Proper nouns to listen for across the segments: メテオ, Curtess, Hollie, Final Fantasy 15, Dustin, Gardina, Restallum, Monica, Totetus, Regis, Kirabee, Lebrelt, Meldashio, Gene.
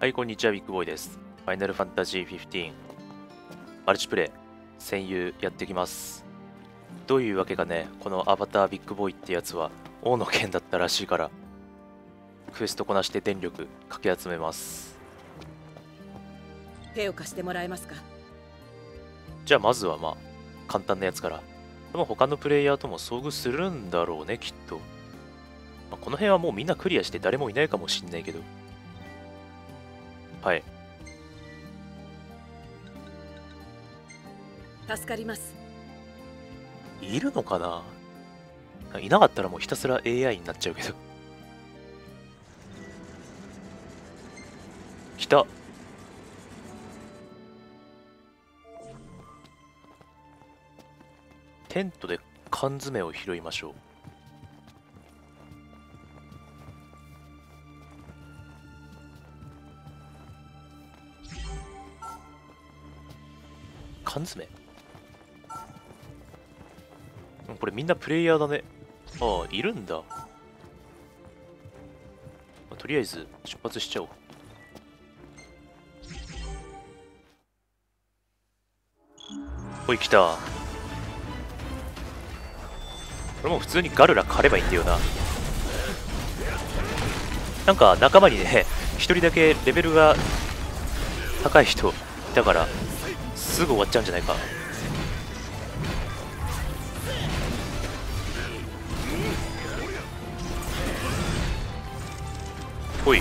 はい、こんにちは、ビッグボーイです。ファイナルファンタジー15、マルチプレイ、戦友やってきます。どういうわけかね、このアバタービッグボーイってやつは、王の剣だったらしいから、クエストこなして電力かき集めます。手を貸してもらえますか？じゃあまずはまあ、簡単なやつから。でも他のプレイヤーとも遭遇するんだろうね、きっと。まあ、この辺はもうみんなクリアして誰もいないかもしんないけど。はい、助かります。いるのかな？いなかったらもうひたすら AI になっちゃうけど。来た。テントで缶詰を拾いましょう。缶詰、これみんなプレイヤーだね。ああ、いるんだ。とりあえず出発しちゃおう。おい、来た。これも普通にガルラ狩ればいいんだよな。なんか仲間にね、一人だけレベルが高い人いたからすぐ終わっちゃうんじゃないか。ほい。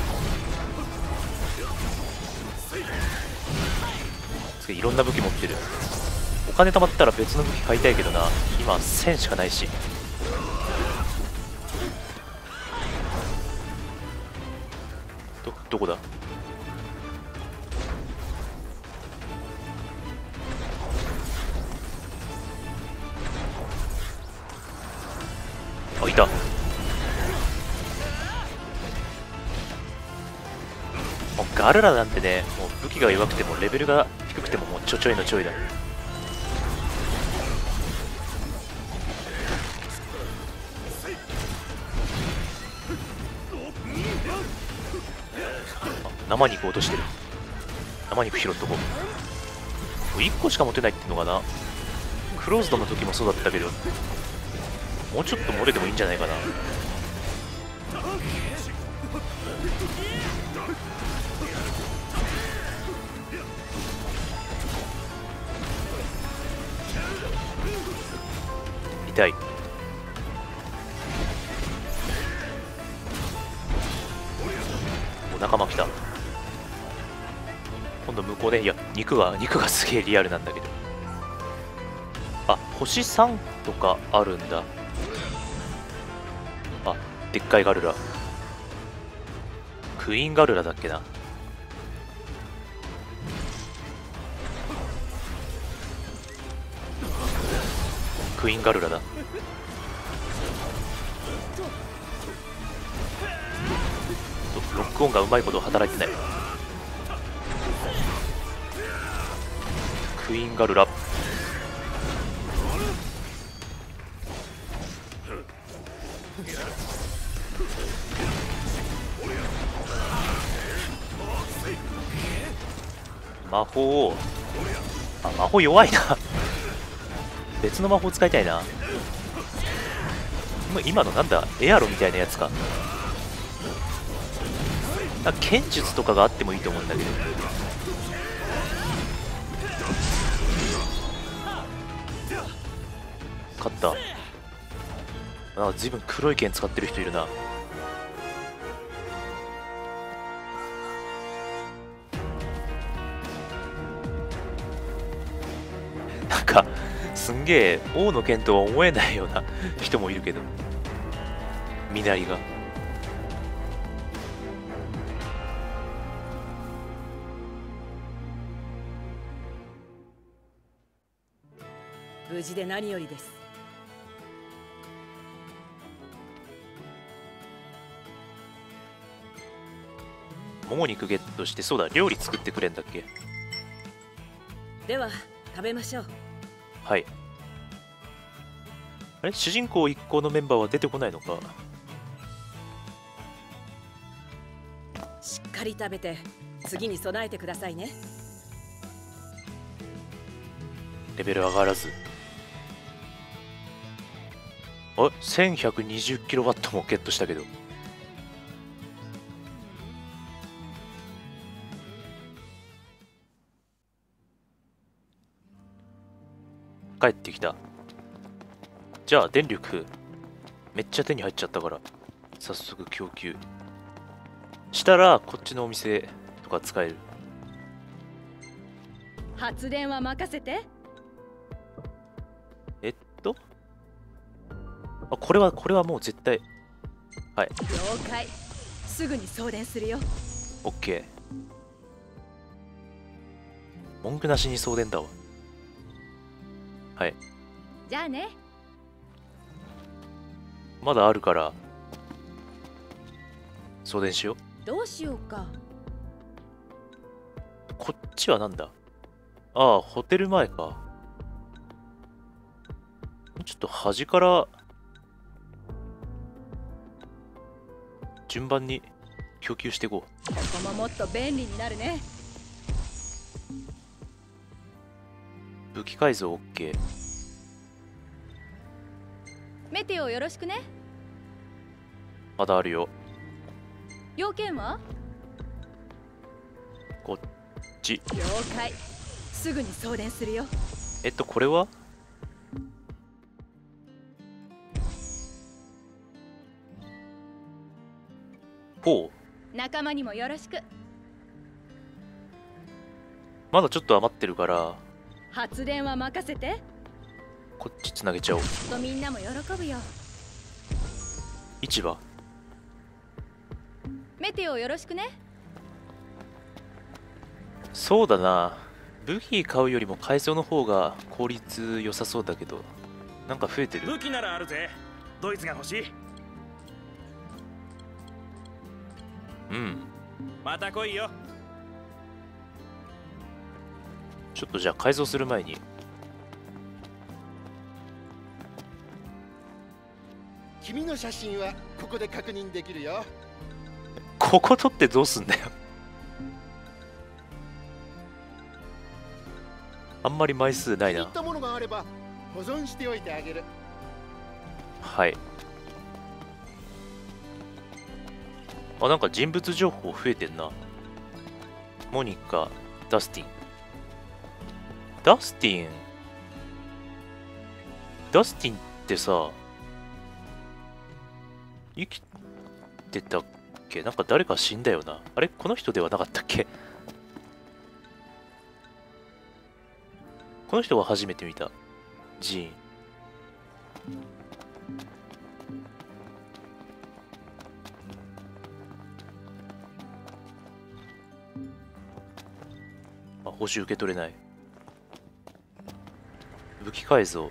いろんな武器持ってる。お金貯まったら別の武器買いたいけどな。今1000しかないし。どこだ？あ、いた。もうガルラなんてね、もう武器が弱くてもレベルが低くてももうちょちょいのちょいだ。生肉落としてる。生肉拾っとこう。1個しか持てないってのかな。クローズドの時もそうだったけど、もうちょっと漏れてもいいんじゃないかな。痛い。お仲間来た。今度向こうで、いや、肉がすげえリアルなんだけど。あ、星3とかあるんだ。あ、でっかいガルラ。クイーンガルラだっけな。クイーンガルラだ。ロックオンがうまいこと働いてない。クイーンガルラ。魔法を、あ、魔法弱いな。別の魔法使いたいな。今のなんだ、エアロみたいなやつか。剣術とかがあってもいいと思うんだけど。勝った。なんか随分黒い剣使ってる人いるな。なんかすんげえ王の剣とは思えないような人もいるけど、身なりが。無事で何よりです。もも肉ゲットして、そうだ、料理作ってくれんだっけ。では食べましょう。はい。あれ、主人公一行のメンバーは出てこないのか。しっかり食べて次に備えてくださいね。レベル上がらず。あ、1120kW もゲットしたけど。帰ってきた。じゃあ電力めっちゃ手に入っちゃったから早速供給したらこっちのお店とか使える。発電は任せて。あ、これはもう絶対。はい、了解。すぐに送電するよ。オッケー、文句なしに送電だわ。はい、じゃあね。まだあるから送電しよう。どうしようか。こっちはなんだ。ああ、ホテル前か。ちょっと端から順番に供給していこう。ここももっと便利になるね。武器改造 OK。 メテオよろしくね。まだあるよ。要件はこっち。了解、すぐに送電するよ。これはほう、仲間にもよろしく。まだちょっと余ってるから発電は任せて。こっちつなげちゃおう。みんなも喜ぶよ。市場メテオよろしくね。そうだな、武器買うよりも改造の方が効率良さそうだけど、なんか増えてる。武器ならあるぜ。ドイツが欲しい。うん、また来いよ。ちょっとじゃあ改造する前に君の写真はここで確認できるよ。ここ撮ってどうすんだよ。あんまり枚数ないな。ったものがあれば保存しておいてあげる。はい、あ、なんか人物情報増えてんな。モニカ、ダスティン。ダスティンってさ、生きてたっけ。なんか誰か死んだよな。あれ、この人ではなかったっけ。この人は初めて見た。ジーン。あ、報酬受け取れない。武器改造。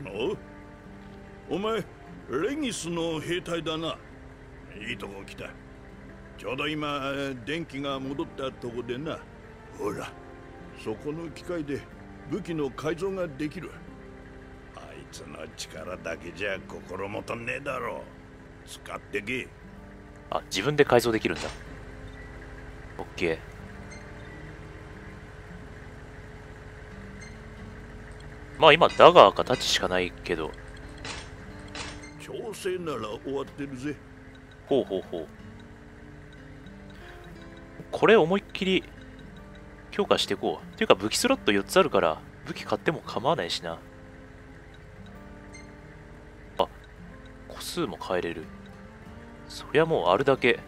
お前、レギスの兵隊だな。いいとこ来た。ちょうど今電気が戻ったとこでな。ほら、そこの機械で武器の改造ができる。あいつの力だけじゃ心もとねえだろう。使ってけ。あ、自分で改造できるんだ。オッケー。まあ今ダガーかタチしかないけど。調整なら終わってるぜ。ほうほうほう。これ思いっきり強化していこう。っていうか武器スロット4つあるから武器買っても構わないしな。あ、個数も変えれる。そりゃもうあるだけ。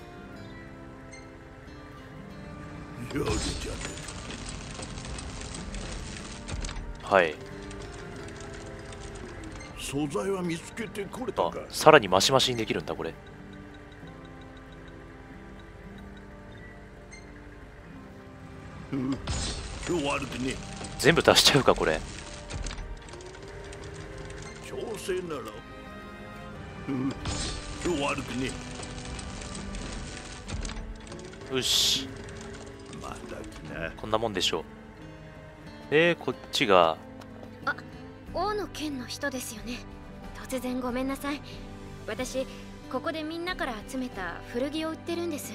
はい、素材は見つけてこれたか。あ、さらにマシマシにできるんだこれ。全部足しちゃうかこれ。調整なら、悪くねえ。よし、また来な。こんなもんでしょう。こっちが、あ、王の剣の人ですよね。突然ごめんなさい。私ここでみんなから集めた古着を売ってるんです。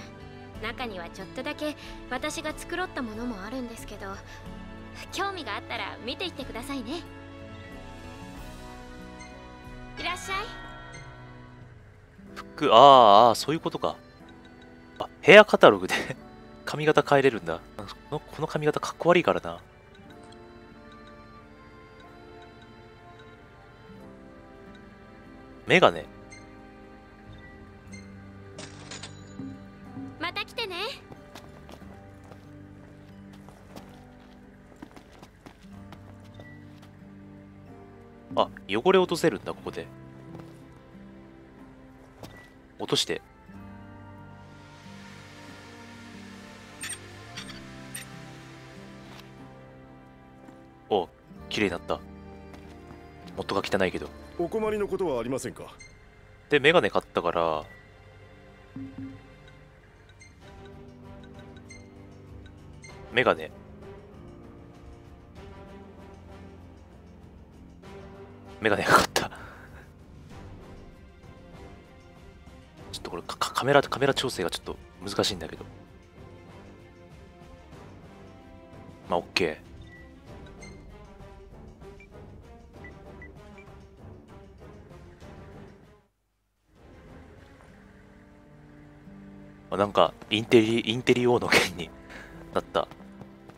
中にはちょっとだけ私が作ろったものもあるんですけど、興味があったら見ていってくださいね。いらっしゃい。服、ああ、そういうことか。あ、ヘアカタログで髪型変えれるんだ。この髪型かっこ悪いからな。メガネ。また来てね。あ、汚れ落とせるんだ、ここで。落として。お、綺麗になった。元が汚いけど。お困りのことはありませんか。で、メガネ買ったから。メガネ。メガネが買った。ちょっとこれカメラ調整がちょっと難しいんだけど。まあ、OK。あ、なんかインテリ王の件になった。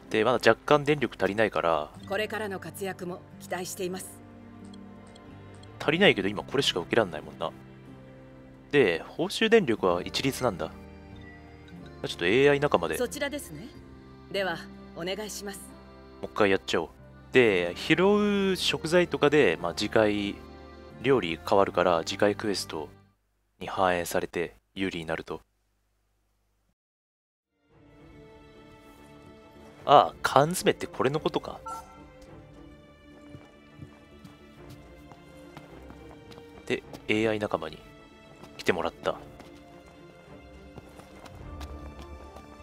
で、まだ若干電力足りないから。これからの活躍も期待しています。足りないけど今これしか受けられないもんな。で、報酬電力は一律なんだ。ちょっと AI 仲間で。そちらですね。ではお願いします。もう一回やっちゃおう。で、拾う食材とかで、まあ、次回料理変わるから次回クエストに反映されて有利になると。ああ、缶詰ってこれのことか。で、AI 仲間に来てもらった。ど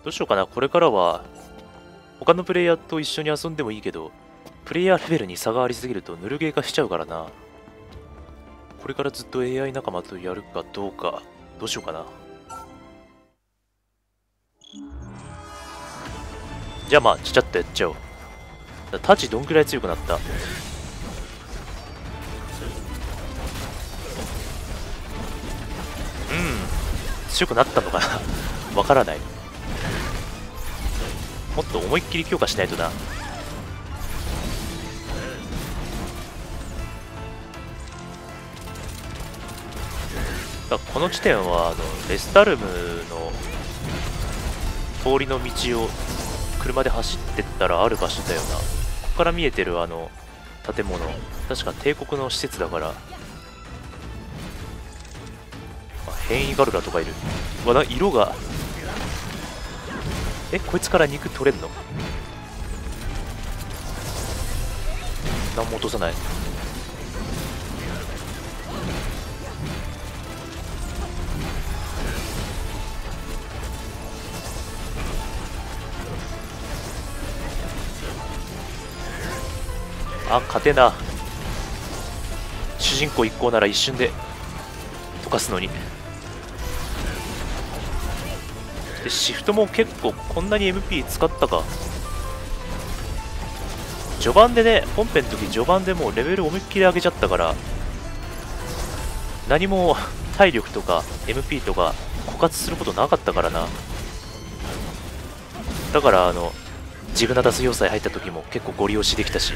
うしようかな、これからは他のプレイヤーと一緒に遊んでもいいけど、プレイヤーレベルに差がありすぎるとぬるゲー化しちゃうからな。これからずっと AI 仲間とやるかどうか、どうしようかな。じゃあまあ、ちゃっとやっちゃおう。タチどんくらい強くなった？強くなったのかなわからない。もっと思いっきり強化しないとな。この地点はレスタルムの通りの道を車で走ってったらある場所だよな。ここから見えてる建物、確か帝国の施設だから。変異ガルラとかいるわな。色がこいつから肉取れんの？何も落とさない。あ、勝てな。主人公一行なら一瞬で溶かすのに。で、シフトも結構こんなに MP 使ったか。序盤でね、本編の時序盤でもうレベル思いっきり上げちゃったから何も体力とか MP とか枯渇することなかったからな。だからジグナダス要塞入った時も結構ご利用しできたし。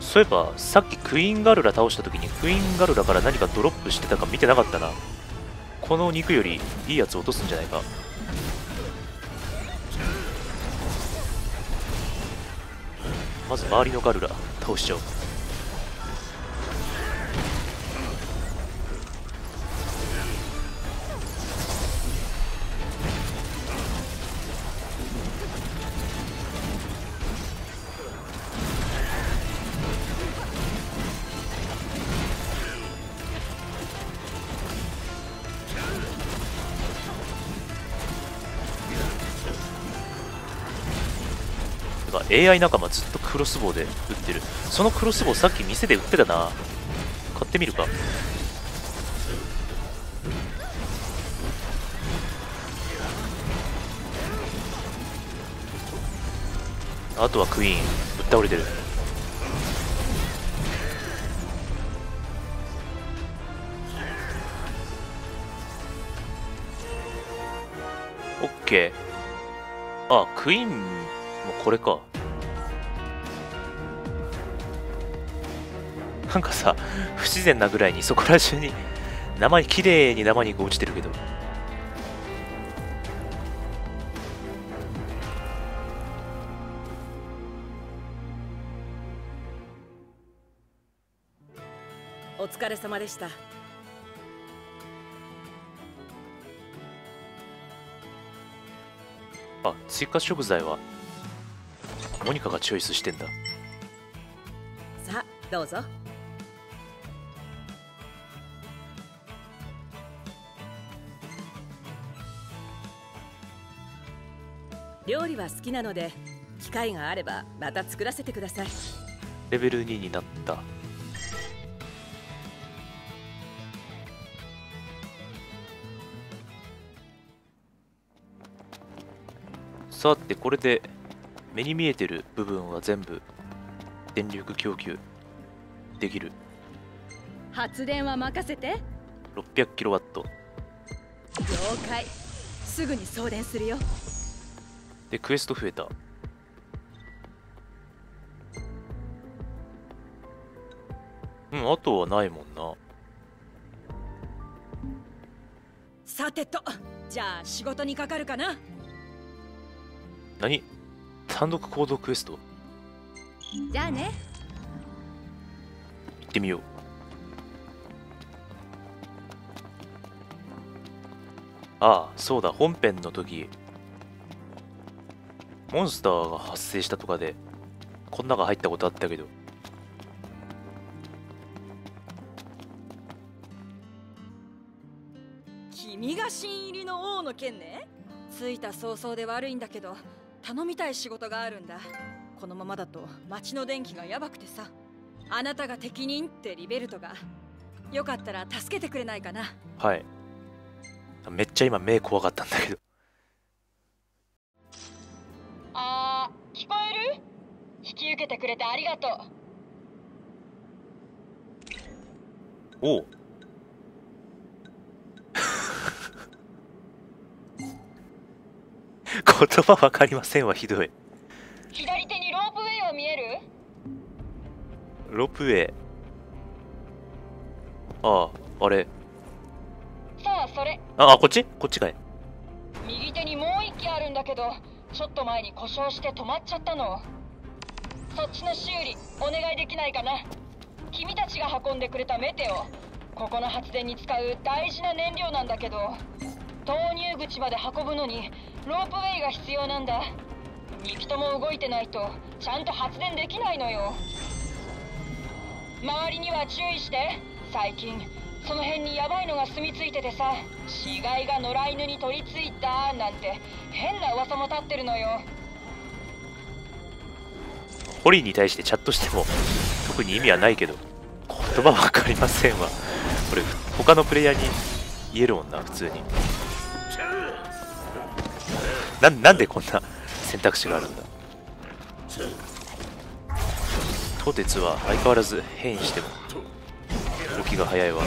そういえばさっきクイーンガルラ倒した時にクイーンガルラから何かドロップしてたか見てなかったな。この肉よりいいやつ落とすんじゃないか。まず周りのガルラ倒しちゃおう。AI 仲間ずっとクロスボウで撃ってる。そのクロスボウさっき店で撃ってたな。買ってみるか。あとはクイーンぶっ倒れてる。オッケー。あ、クイーンもこれか。なんかさ、不自然なぐらいにそこら中に生に綺麗に生肉落ちてるけど。お疲れ様でした。あ、追加食材はモニカがチョイスしてんだ。さあどうぞ。料理は好きなので機会があればまた作らせてください。レベル2になった。さてこれで目に見えてる部分は全部電力供給できる。発電は任せて。600kW。 了解、すぐに送電するよ。でクエスト増えた。うん、あとはないもんな。さてと、じゃあ仕事にかかるかな。何？単独行動クエスト？じゃあね。行ってみよう。ああ、そうだ、本編の時モンスターが発生したとかでこんなが入ったことあったけど、君が新入りの王の件ね。着いた早々で悪いんだけど頼みたい仕事があるんだ。このままだと町の電気がやばくてさ。あなたが適任ってリベルトが。よかったら助けてくれないかな。はい。めっちゃ今目怖かったんだけど。あー、聞こえる？引き受けてくれてありがとう。おう言葉わかりませんわ、ひどい。左手にロープウェイは見える？ロープウェイ。ああ、あれ。さあ、それ。ああ、こっち？こっちかい。右手にもう一機あるんだけど、ちょっと前に故障して止まっちゃったの。そっちの修理、お願いできないかな。君たちが運んでくれたメテオ。ここの発電に使う大事な燃料なんだけど、投入口まで運ぶのにロープウェイが必要なんだ。2機とも動いてないとちゃんと発電できないのよ。周りには注意して。最近その辺にヤバいのが住み着いててさ、死骸が野良犬に取り付いたなんて変な噂も立ってるのよ。ホリーに対してチャットしても特に意味はないけど、言葉わかりませんわ。これ他のプレイヤーに言えるもんな、普通に。なんでこんな選択肢があるんだ。トテツは相変わらず変異しても動きが速いわ。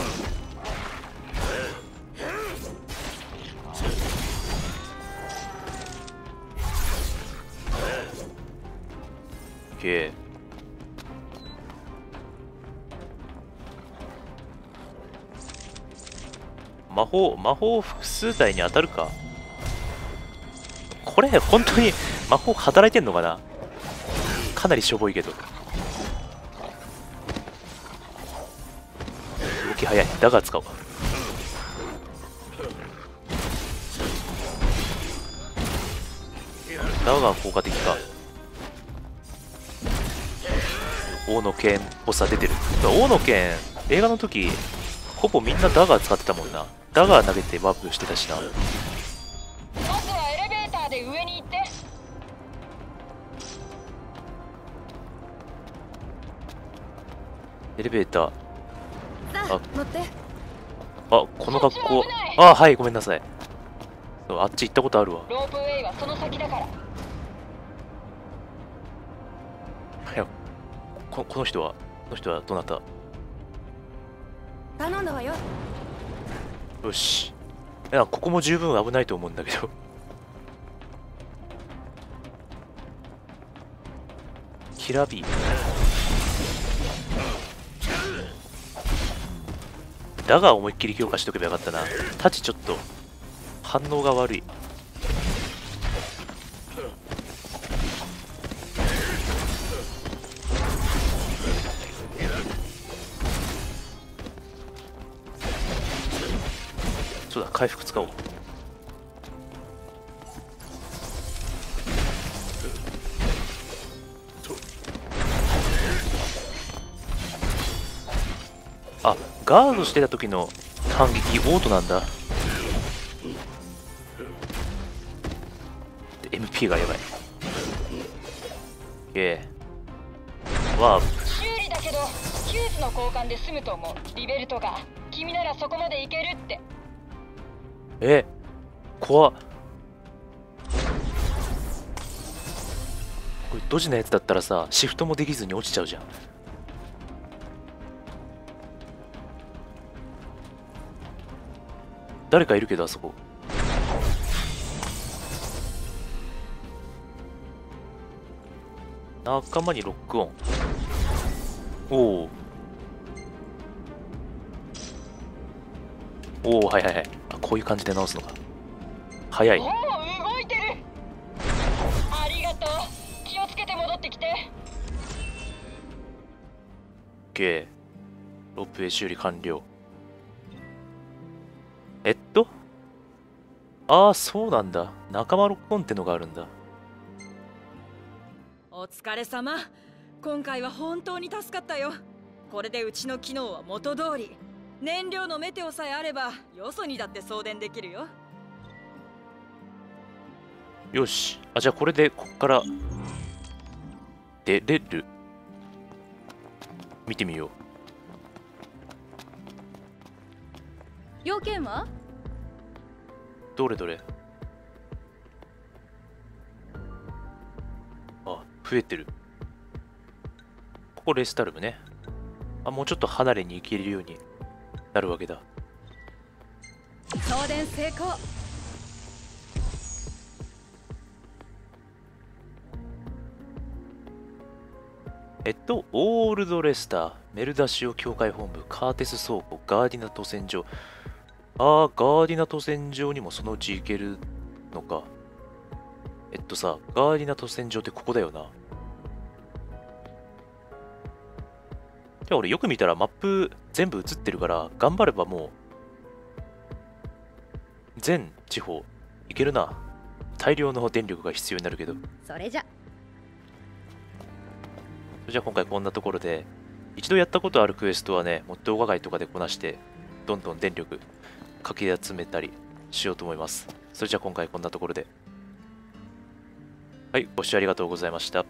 OK。魔法複数体に当たるか。これ本当に魔法働いてんのかな。かなりしょぼいけど動き早い。ダガー使おう。ダガー効果的か。王の剣っぽさ出てる。王の剣映画の時ほぼみんなダガー使ってたもんな。ダガー投げてワープしてたしな。上に行って。エレベーター。あ、乗って。あ、この格好。あ、はい、ごめんなさい。あっち行ったことあるわ。ロープウェイはその先だから。この人はどなた？頼んだわよ。よし。いや、ここも十分危ないと思うんだけどキラビーだが思いっきり強化しとけばよかったな。タチちょっと反応が悪い。そうだ、回復使おう。あ、ガードしてた時の反撃オートなんだ。で MP がやばい。ワープ修理だけどキュースの交換で済むと思う。リベルトが君ならそこまでいけるって。え、怖っ。これドジなやつだったらさ、シフトもできずに落ちちゃうじゃん。誰かいるけど、あそこ。仲間にロックオン。おお。おお、はいはいはい。こういう感じで直すのが早い。もう動いてる。ありがとう。気をつけて戻ってきて。OK。ロープウェイ修理完了。ああ、そうなんだ。仲間ロックオンってのがあるんだ。お疲れ様。今回は本当に助かったよ。これでうちの機能は元通り。燃料のメテオさえあればよそにだって送電できるよ。よし。あ、じゃあこれでこっから出れる。見てみよう。要件は？どれどれ。あ、増えてる。ここレスタルムね。あ、もうちょっと離れに行けるようになるわけだ。送電成功。オールドレスター、メルダシオ教会本部、カーテス倉庫、ガーディナ渡船場。ああ、ガーディナ渡船場にもそのうち行けるのか。さ、ガーディナ渡船場ってここだよな。じゃあ俺よく見たらマップ全部映ってるから頑張ればもう全地方いけるな。大量の電力が必要になるけど。それじゃあ今回こんなところで、一度やったことあるクエストはね、もう動画外とかでこなしてどんどん電力かき集めたりしようと思います。それじゃあ今回こんなところで。はい、ご視聴ありがとうございました。